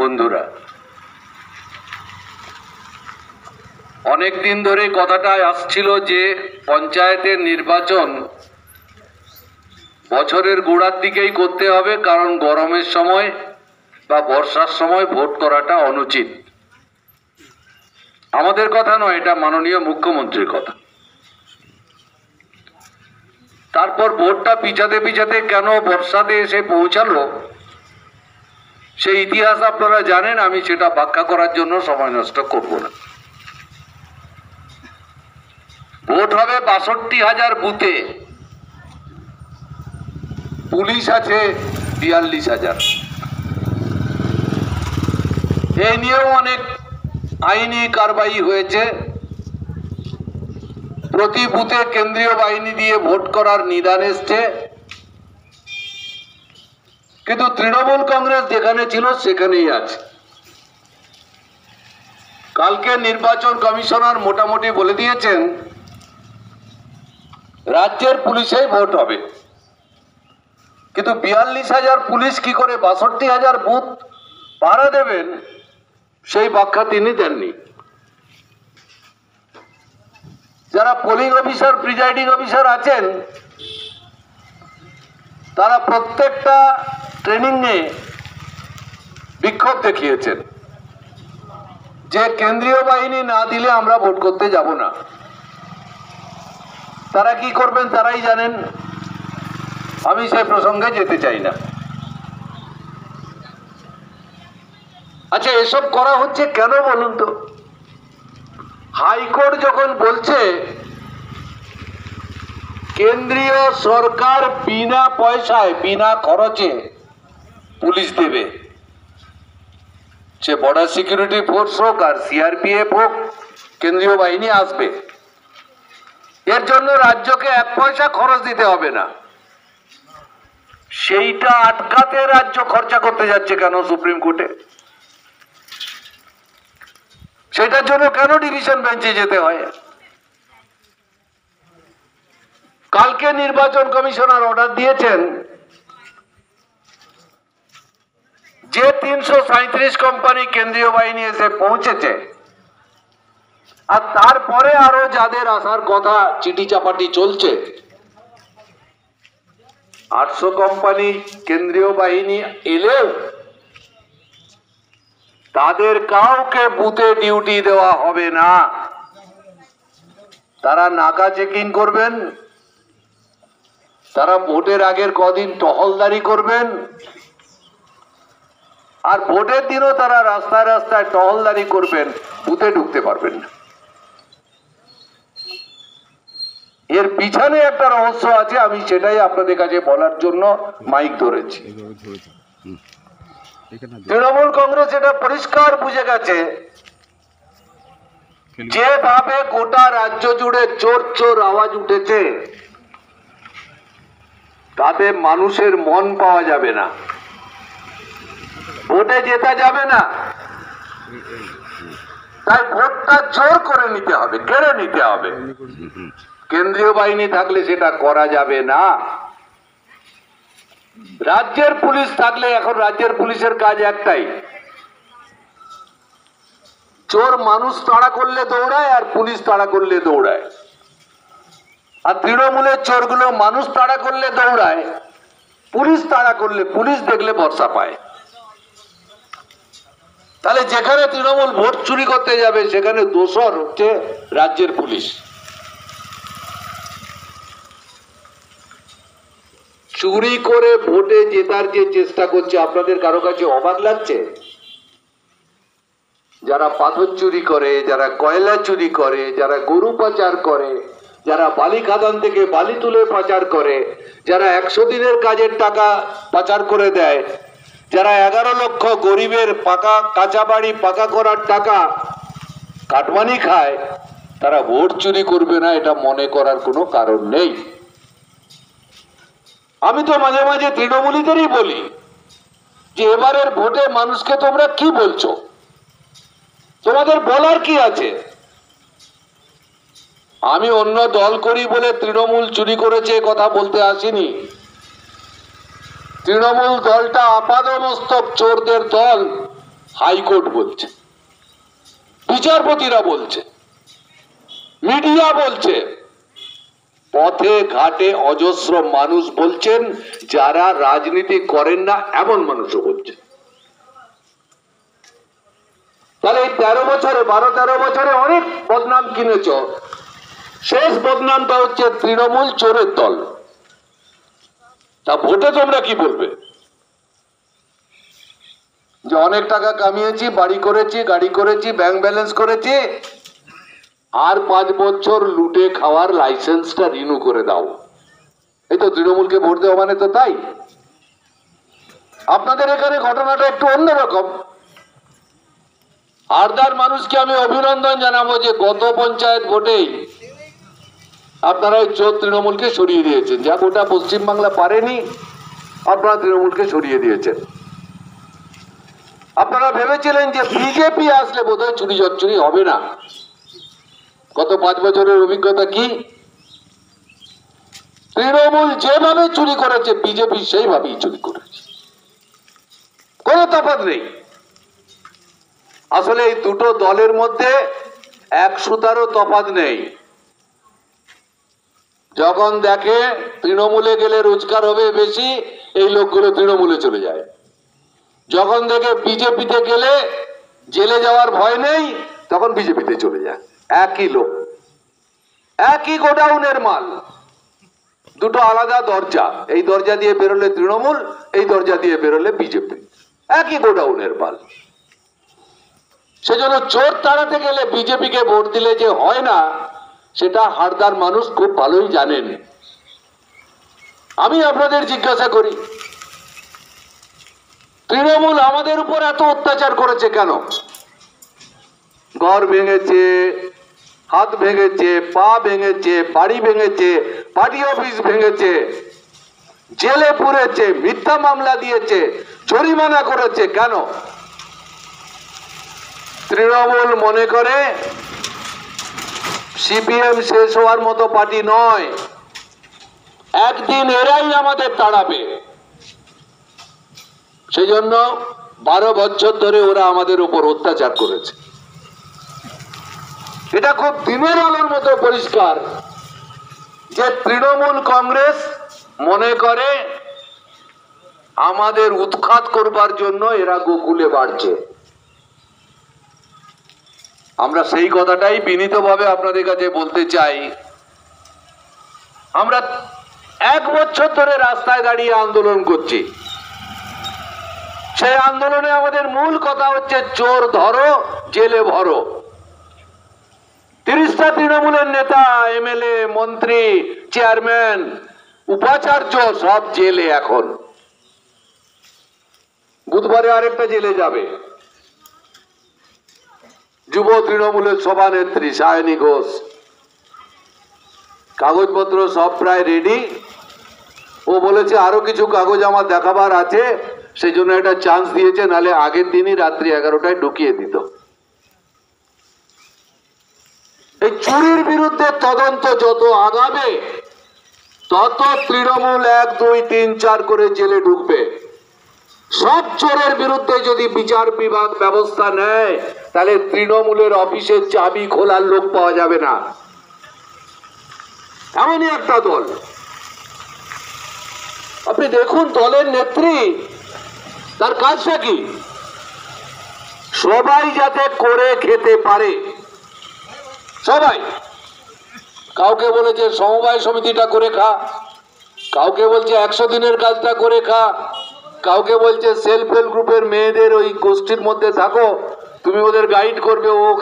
বন্ধুরা অনেক দিন ধরে কথাটাই আসছিল যে পঞ্চায়েতের নির্বাচন বছরের গোড়ার দিকেই করতে হবে, কারণ গরমের সময় বা বর্ষার সময় ভোট করাটা অনুচিত। আমাদের কথা নয়, এটা মাননীয় মুখ্যমন্ত্রীর কথা। তারপর ভোটটা পিছাতে পিছাতে কেন বর্ষাতে এসে পৌঁছালো সেই ইতিহাস আপনারা জানেন, আমি সেটা ব্যাখ্যা করার জন্য সময় নষ্ট করব না। ভোট হবে ৬২,০০০ বুথে, পুলিশ আছে ৪২,০০০। এই নিয়েও অনেক আইনি কারবাই হয়েছে। প্রতি বুথে কেন্দ্রীয় বাহিনী দিয়ে ভোট করার নিদান এসছে, কিন্তু তৃণমূল কংগ্রেস যেখানে ছিল সেখানেই আছে। কালকে নির্বাচন কমিশনার মোটামুটি বলে দিয়েছেন রাজ্যের পুলিশেই ভোট হবে, কিন্তু ৪২,০০০ পুলিশ কি করে ৬২,০০০ বুথ পাহারা দেবেন সেই ব্যাখ্যা তিনি দেননি। যারা পোলিং অফিসার প্রিজাইডিং অফিসার আছেন তারা প্রত্যেকটা ট্রেনিংয়ে বিক্ষোভ দেখিয়েছেন যে কেন্দ্রীয় বাহিনী না দিলে আমরা ভোট করতে যাব না। তারা কি করবেন তারাই জানেন, আমি সেই প্রসঙ্গে যেতে চাই না। আচ্ছা, এসব করা হচ্ছে কেন বলুন তো? হাইকোর্ট যখন বলছে কেন্দ্রীয় সরকার বিনা পয়সায় বিনা খরচে পুলিশ দেবে, সে বর্ডার সিকিউরিটি ফোর্স হোক আর সিআরপিএফ হোক, কেন্দ্রীয় বাহিনী আসবে, এর জন্য রাজ্যকে এক পয়সা খরচ দিতে হবে না। সেইটা আটকাতে রাজ্য খরচা করতে যাচ্ছে কেন সুপ্রিম কোর্টে? সেটার জন্য কেন ডিভিশন বেঞ্চে যেতে হয়? কালকে নির্বাচন কমিশনার অর্ডার দিয়েছেন যে ৩৩৭ কোম্পানি কেন্দ্রীয় বাহিনী এসে পৌঁছেছে, আর তারপরে আরো যাদের আসার কথা চিঠি চাপাটি চলছে, ৮০০ কোম্পানি কেন্দ্রীয় বাহিনী এলেও তাদের কাউকে বুথে ডিউটি দেওয়া হবে না। তারা নাকা চেকিং করবেন, তারা ভোটের আগের কদিন টহলদারি করবেন, আর ভোটের দিনও তারা রাস্তায় রাস্তায় টহলদারি করবেন, বুথে ঢুকতে পারবেন না। এর পিছনে একটা রহস্য আছে, আমি সেটাই আপনাদের কাছে বলার জন্য মাইক ধরেছি। তৃণমূল কংগ্রেস এটা পরিষ্কার বুঝে গেছে, যেভাবে গোটা রাজ্য জুড়ে চোর চোর আওয়াজ উঠেছে তাতে মানুষের মন পাওয়া যাবে না, ভোটে জেতা যাবে না। তাই ভোটটা জোর করে নিতে হবে, কেড়ে নিতে হবে। কেন্দ্রীয় বাহিনী থাকলে সেটা করা যাবে না। রাজ্যের পুলিশ থাকলে, এখন রাজ্যের পুলিশের কাজ একটাই, চোর মানুষ তাড়া করলে দৌড়ায় আর পুলিশ তাড়া করলে দৌড়ায়, আর তৃণমূলের চোরগুলো মানুষ তাড়া করলে দৌড়ায়, পুলিশ তাড়া করলে, পুলিশ দেখলে ভরসা পায়। তাহলে যেখানে তৃণমূল ভোট চুরি করতে যাবে সেখানে দোষর হচ্ছে রাজ্যের পুলিশ। চুরি করে ভোটে জেতার যে চেষ্টা করছে, আপনাদের কারো কাছে অবাক লাগছে? যারা পাথর চুরি করে, যারা কয়লা চুরি করে, যারা গরু পাচার করে, যারা বালি খাদান থেকে বালি তুলে পাচার করে, যারা ১০০ দিনের কাজের টাকা পাচার করে দেয়, যারা ১১ লক্ষ গরিবের পাকা কাঁচা বাড়ি পাকা করার টাকা কাটমানি খায়, তারা ভোট চুরি করবে না এটা মনে করার কোনো কারণ নেই। আমি তো মাঝে মাঝে তৃণমূলীদেরই বলি যে এবারের ভোটে মানুষকে তোমরা কি বলছো, তোমাদের বলার কি আছে? আমি অন্য দল করি বলে তৃণমূল চুরি করেছে কথা বলতে আসিনি। তৃণমূল দলটা আপাদমস্তক চোরদের দল, হাইকোর্ট বলছে, বিচারপতিরা বলছে, মিডিয়া বলছে, পথে ঘাটে অজস্র মানুষ বলছেন, যারা রাজনীতি করেন না এমন মানুষও বলছেন। তাহলে এই 13 বছরে 12-13 বছরে অনেক বদনাম কিনেছ। শেষ বদনামটা হচ্ছে তৃণমূল চোরের দল। তা ভোটে তোমরা কি বলবে? যে অনেক টাকা কামিয়েছি, বাড়ি করেছি, গাড়ি করেছি, ব্যাংক ব্যালেন্স করেছি, আর 5 বছর লুটে খাওয়ার লাইসেন্সটা রিনিউ করে দাও। এই তো তৃণমূলকে ভোট দেওয়া মানে তো তাই। আপনাদের এখানে ঘটনাটা একটু অন্যরকম। আরদার মানুষকে আমি অভিনন্দন জানাবো যে গত পঞ্চায়েত ভোটেই আপনারা ওই চোর তৃণমূলকে সরিয়ে দিয়েছেন। যা গোটা পশ্চিমবাংলা পারেনি, আপনারা তৃণমূলকে সরিয়ে দিয়েছেন। আপনারা ভেবেছিলেন যে বিজেপি আসলে বোধহয় চুরি চচ্চুরি হবে না। গত 5 বছরের অভিজ্ঞতা কি? তৃণমূল যেভাবে চুরি করেছে, বিজেপি সেইভাবেই চুরি করেছে, কোনো তফাৎ নেই। আসলে এই দুটো দলের মধ্যে 1 সুতারও তফাৎ নেই। যখন দেখে তৃণমূলে গেলে রোজগার হবে বেশি, এই লোকগুলো তৃণমূলে চলে যায়। যখন দেখে বিজেপিতে গেলে জেলে যাওয়ার ভয় নেই, তখন বিজেপিতে চলে যায়। একই লোক, একই গোডাউনের মাল, দুটো আলাদা দরজা। এই দরজা দিয়ে বেরোলে তৃণমূল, এই দরজা দিয়ে বেরোলে বিজেপি। একই গোডাউনের মাল। সেজন্য চোর তাড়াতে গেলে বিজেপিকে ভোট দিলে যে হয় না, সেটা হারদার মানুষ খুব ভালোই জানেন। আমি আপনাদের জিজ্ঞাসা করি, তৃণমূল আমাদের উপর এত অত্যাচার করেছে কেন? ঘর ভেঙেছে, হাত ভেঙেছে, পা ভেঙেছে, বাড়ি ভেঙেছে, পার্টি অফিস ভেঙেছে, জেলে পুরেছে, মিথ্যা মামলা দিয়েছে, জরিমানা করেছে কেন? তৃণমূল মনে করে সিপিএম শেষ হওয়ার মতো পার্টি নয়, একদিন এরাই আমাদের তাড়াবে। সেই জন্য 12 বছর ধরে ওরা আমাদের উপর অত্যাচার করেছে। এটা খুব দিনের আলোর মতো পরিষ্কার যে তৃণমূল কংগ্রেস মনে করে আমাদের উৎখাত করবার জন্য এরা গোকুলে বাড়ছে। আমরা সেই কথাটাই বিনীতভাবে আপনাদের কাছে বলতে চাই। আমরা 1 বছর ধরে রাস্তায় দাঁড়িয়ে আন্দোলন করছি। সেই আন্দোলনে আমাদের মূল কথা হচ্ছে চোর ধরো, জেলে ভরো। 30টা তৃণমূলের নেতা, এমএলএ, মন্ত্রী, চেয়ারম্যান, উপাচার্য সব জেলে এখন। বুধবারে আরেকটা জেলে যাবে। যুব তৃণমূলের সভানেত্রী সায়নী ঘোষ, কাগজপত্র সব প্রায় রেডি। ও বলেছে আরো কিছু কাগজ আমার দেখাবার আছে, সেই জন্য একটা চান্স দিয়েছে, নাহলে আগের দিনই রাত্রি 11টায় ঢুকিয়ে দিত। এই চুরির বিরুদ্ধে তদন্ত যত আগাবে, তত তৃণমূল 1, 2, 3, 4 করে জেলে ঢুকবে। সব চোরের বিরুদ্ধে যদি বিচার বিভাগ ব্যবস্থা নেয়, তাহলে তৃণমূলের অফিসের চাবি খোলার লোক পাওয়া যাবে না। এমনই একটা দল। আপনি দেখুন দলের নেত্রী, তার কাজটা কি? সবাই যাতে করে খেতে পারে, সবাই। কাউকে বলেছে সমবায় সমিতিটা করে খা, কাউকে বলছে 100 দিনের কাজটা করে খা, কাউকে বলছে সেলফ হেল্প গ্রুপের মেয়েদের ওই গোষ্ঠীর মধ্যে থাকো, তুমি ওদের গাইড করবে, ও